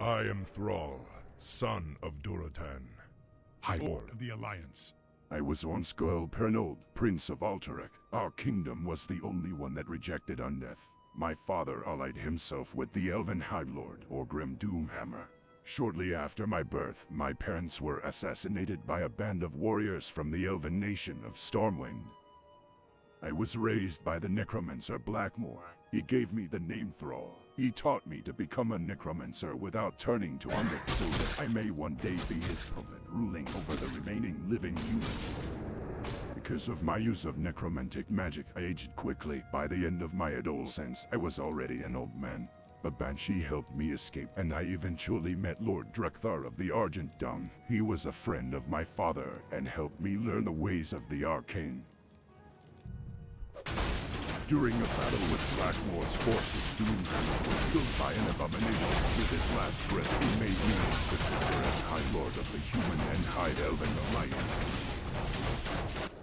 I am Thrall, son of Durotan, High Lord of the Alliance. I was once girl Pernold, Prince of Alteric. Our kingdom was the only one that rejected undeath. My father allied himself with the Elven High Lord, Orgrim Doomhammer. Shortly after my birth, my parents were assassinated by a band of warriors from the elven nation of Stormwind. I was raised by the necromancer Blackmore. He gave me the name Thrall. He taught me to become a necromancer without turning to undeath, so that I may one day be his puppet, ruling over the remaining living humans. Because of my use of necromantic magic, I aged quickly. By the end of my adolescence, I was already an old man. The Banshee helped me escape, and I eventually met Lord Drekthar of the Argent Dung. He was a friend of my father, and helped me learn the ways of the arcane. During a battle with Blackmore's forces, Doomhammer was killed by an abomination. With his last breath, he made me his successor as High Lord of the Human and High Elven Alliance.